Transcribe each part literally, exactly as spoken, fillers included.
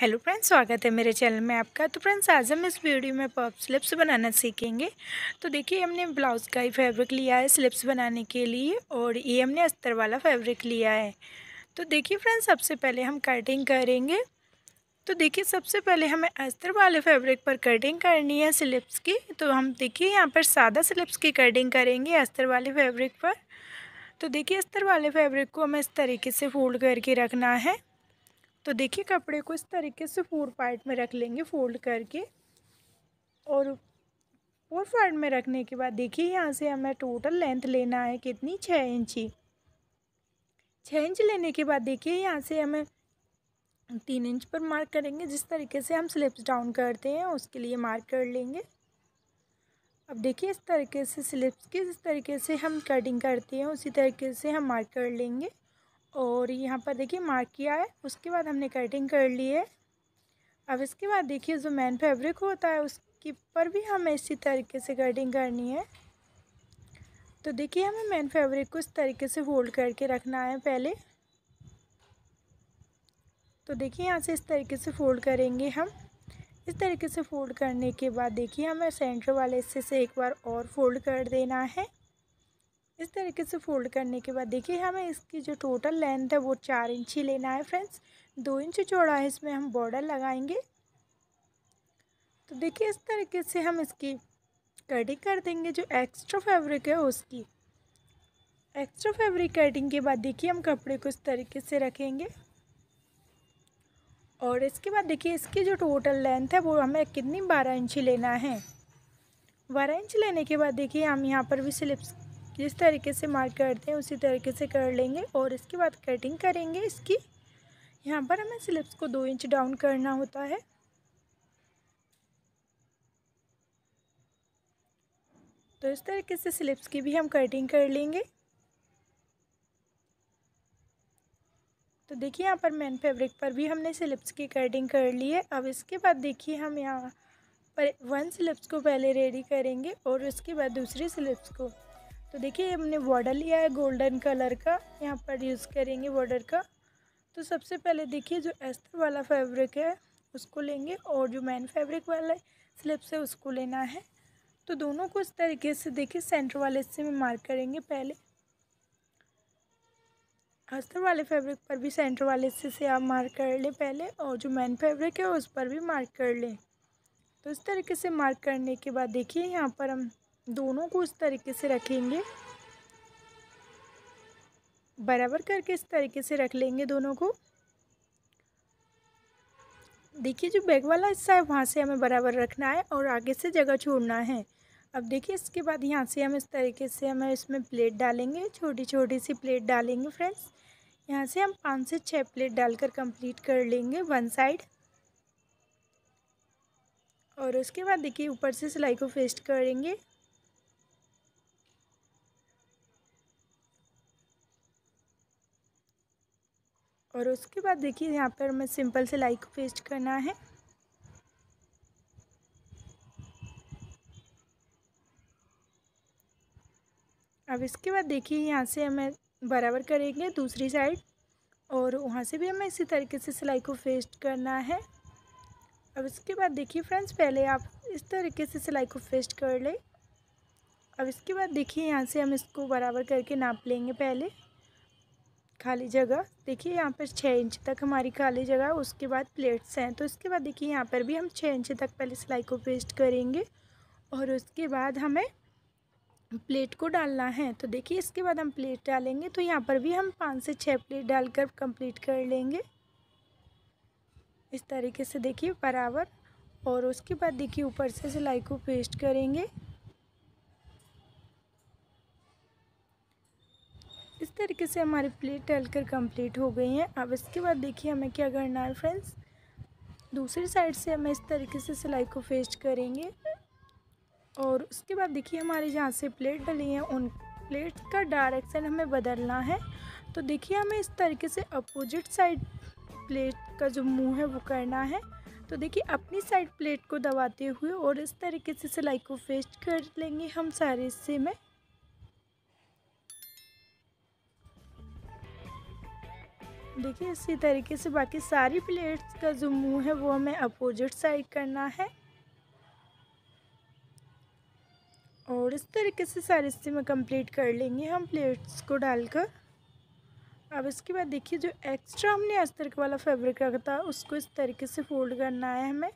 Hello friends, स्वागत है मेरे चैनल में आपका। तो फ्रेंड्स आज हम इस वीडियो में पफ स्लिप्स बनाना सीखेंगे। तो देखिए हमने ब्लाउज़ का ही फैब्रिक लिया है स्लिप्स बनाने के लिए, और ये हमने अस्तर वाला फैब्रिक लिया है। तो देखिए फ्रेंड्स सबसे पहले हम कटिंग करेंगे। तो देखिए सबसे पहले हमें अस्तर वाले फैब्रिक पर कटिंग करनी है स्लिप्स की। तो हम देखिए यहाँ पर सादा स्लिप्स की कटिंग करेंगे अस्तर वाले फैब्रिक पर। तो देखिए अस्तर वाले फैब्रिक को हमें इस तरीके से फोल्ड करके रखना है। तो देखिए कपड़े को इस तरीके से फोर पार्ट में रख लेंगे फोल्ड करके, और फोर पार्ट में रखने के बाद देखिए यहाँ से हमें टोटल लेंथ लेना है कितनी, छः इंची। छः इंच लेने के बाद देखिए यहाँ से हमें तीन इंच पर मार्क करेंगे, जिस तरीके से हम स्लिप्स डाउन करते हैं उसके लिए मार्क कर लेंगे। अब देखिए इस तरीके से स्लिप्स की जिस तरीके से हम कटिंग करते हैं उसी तरीके से हम मार्क कर लेंगे। और यहाँ पर देखिए मार्क किया है, उसके बाद हमने कटिंग कर ली है। अब इसके बाद देखिए जो मेन फैब्रिक होता है उसके पर भी हमें इसी तरीके से कटिंग करनी है। तो देखिए हमें मेन फैब्रिक को इस तरीके से फोल्ड करके रखना है पहले। तो देखिए यहाँ से इस तरीके से फोल्ड करेंगे हम। इस तरीके से फोल्ड करने के बाद देखिए हमें सेंटर वाले हिस्से से एक बार और फोल्ड कर देना है। इस तरीके से फोल्ड करने के बाद देखिए हमें इसकी जो टोटल लेंथ है वो चार इंच ही लेना है फ्रेंड्स। दो इंच चौड़ा है, इसमें हम बॉर्डर लगाएंगे। तो देखिए इस तरीके से हम इसकी कटिंग कर देंगे जो एक्स्ट्रा फैब्रिक है उसकी। एक्स्ट्रा फैब्रिक कटिंग के बाद देखिए हम कपड़े को इस तरीके से रखेंगे, और इसके बाद देखिए इसकी जो टोटल लेंथ है वो हमें कितनी, बारह इंच लेना है। बारह इंच लेने के बाद देखिए हम यहाँ पर भी स्लिप्स जिस तरीके से मार्क करते हैं उसी तरीके से कर लेंगे, और इसके बाद कटिंग करेंगे इसकी। यहाँ पर हमें स्लिप्स को दो इंच डाउन करना होता है। तो इस तरीके से स्लिप्स की भी हम कटिंग कर लेंगे। तो देखिए यहाँ पर मेन फैब्रिक पर भी हमने स्लिप्स की कटिंग कर ली है। अब इसके बाद देखिए हम यहाँ पर वन स्लिप्स को पहले रेडी करेंगे और उसके बाद दूसरी स्लिप्स को। तो देखिए हमने बॉर्डर लिया है गोल्डन कलर का, यहाँ पर यूज़ करेंगे बॉर्डर का। तो सबसे पहले देखिए जो अस्तर वाला फैब्रिक है उसको लेंगे, और जो मेन फैब्रिक वाला स्लिप्स है उसको लेना है। तो दोनों को इस तरीके से देखिए सेंटर वाले हिस्से में मार्क करेंगे पहले। अस्तर वाले फैब्रिक पर भी सेंटर वाले हिस्से से आप मार्क कर लें पहले, और जो मेन फैब्रिक है उस पर भी मार्क कर लें। तो इस तरीके से मार्क करने के बाद देखिए यहाँ पर हम दोनों को इस तरीके से रखेंगे, बराबर करके इस तरीके से रख लेंगे दोनों को। देखिए जो बैक वाला हिस्सा है वहाँ से हमें बराबर रखना है और आगे से जगह छोड़ना है। अब देखिए इसके बाद यहाँ से हम इस तरीके से हमें इसमें प्लेट डालेंगे, छोटी छोटी सी प्लेट डालेंगे फ्रेंड्स। यहाँ से हम पाँच से छः प्लेट डालकर कंप्लीट कर लेंगे वन साइड, और उसके बाद देखिए ऊपर से सिलाई को फेस्ट करेंगे। और उसके बाद देखिए यहाँ पर हमें सिंपल सिलाई को पेस्ट करना है। अब इसके बाद देखिए यहाँ से हमें बराबर करेंगे दूसरी साइड, और वहाँ से भी हमें इसी तरीके से सिलाई को पेस्ट करना है। अब इसके बाद देखिए फ्रेंड्स पहले आप इस तरीके से सिलाई को पेस्ट कर लें। अब इसके बाद देखिए यहाँ से हम इसको बराबर करके नाप लेंगे पहले खाली जगह। देखिए यहाँ पर छः इंच तक हमारी खाली जगह, उसके बाद प्लेट्स हैं। तो इसके बाद देखिए यहाँ पर भी हम छः इंच तक पहले सिलाई को पेस्ट करेंगे, और उसके बाद हमें प्लेट को डालना है। तो देखिए इसके बाद हम प्लेट डालेंगे। तो यहाँ पर भी हम पाँच से छः प्लेट डालकर कंप्लीट कर लेंगे इस तरीके से देखिए बराबर, और उसके बाद देखिए ऊपर से सिलाई को पेस्ट करेंगे। इस तरीके से हमारी प्लेट डालकर कंप्लीट हो गई है। अब इसके बाद देखिए हमें क्या करना है फ्रेंड्स, दूसरी साइड से हमें इस तरीके से सिलाई को फेस्ट करेंगे, और उसके बाद देखिए हमारी जहाँ से प्लेट डली है उन प्लेट का डायरेक्शन हमें बदलना है। तो देखिए हमें इस तरीके से अपोजिट साइड प्लेट का जो मुँह है वो करना है। तो देखिए अपनी साइड प्लेट को दबाते हुए और इस तरीके से सिलाई को फेस्ट कर लेंगे हम सारे हिस्से में। देखिए इसी तरीके से बाकी सारी प्लेट्स का जो मुंह है वो हमें अपोजिट साइड करना है। और इस तरीके से सारे हिस्से में कंप्लीट कर लेंगे हम प्लेट्स को डालकर। अब इसके बाद देखिए जो एक्स्ट्रा हमने अस्तर वाला फैब्रिक रखा था उसको इस तरीके से फोल्ड करना है हमें।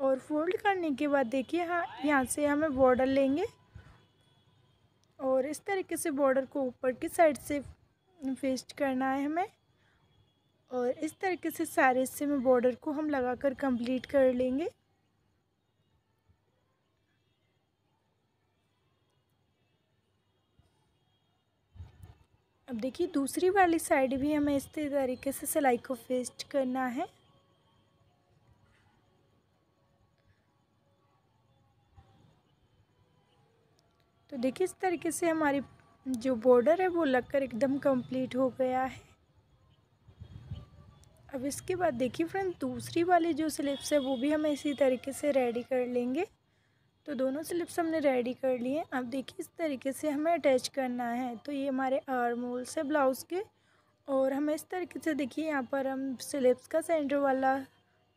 और फोल्ड करने के बाद देखिए हाँ यहाँ से हमें बॉर्डर लेंगे और इस तरीके से बॉर्डर को ऊपर की साइड से पेस्ट करना है हमें। और इस तरीके से सारे हिस्से में बॉर्डर को हम लगाकर कंप्लीट कर लेंगे। अब देखिए दूसरी वाली साइड भी हमें इस तरीके से सिलाई को पेस्ट करना है। तो देखिए इस तरीके से हमारी जो बॉर्डर है वो लगकर एकदम कंप्लीट हो गया है। अब इसके बाद देखिए फ्रेंड दूसरी वाली जो स्लीव्स है वो भी हमें इसी तरीके से रेडी कर लेंगे। तो दोनों स्लीव्स हमने रेडी कर लिए। अब देखिए इस तरीके से हमें अटैच करना है। तो ये हमारे आर्म होल्स है ब्लाउज़ के। और हमें इस तरीके से देखिए यहाँ पर हम स्लीव्स का सेंटर वाला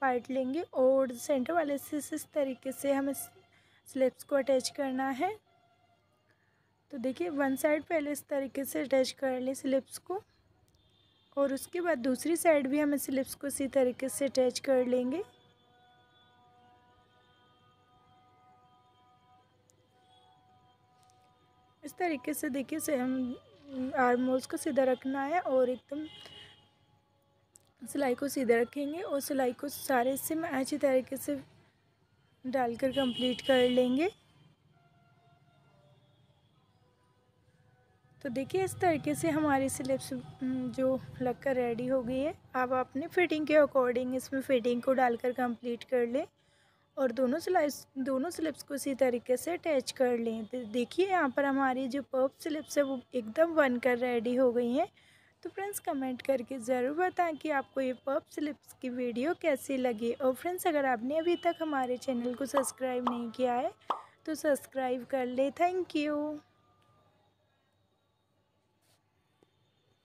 पार्ट लेंगे और सेंटर वाले से इस तरीके से हमें स्लीव्स को अटैच करना है। तो देखिए वन साइड पहले इस तरीके से अटैच कर लें स्लीव्स को और उसके बाद दूसरी साइड भी हम स्लीव्स को इसी तरीके से अटैच कर लेंगे। इस तरीके से देखिए से हम आर्म होल्स को सीधा रखना है और एकदम सिलाई को सीधा रखेंगे और सिलाई को सारे हिस्से में अच्छी तरीके से डालकर कंप्लीट कर लेंगे। तो देखिए इस तरीके से हमारी स्लीव्स जो लगकर रेडी हो गई है। अब अपने फिटिंग के अकॉर्डिंग इसमें फिटिंग को डालकर कंप्लीट कर लें और दोनों स्लाइस दोनों स्लीव्स को इसी तरीके से अटैच कर लें। तो देखिए यहाँ पर हमारी जो पफ स्लीव्स है वो एकदम बनकर रेडी हो गई हैं। तो फ्रेंड्स कमेंट करके ज़रूर बताएं कि आपको ये पफ स्लीव्स की वीडियो कैसी लगी। और फ्रेंड्स अगर आपने अभी तक हमारे चैनल को सब्सक्राइब नहीं किया है तो सब्सक्राइब कर लें। Thank you.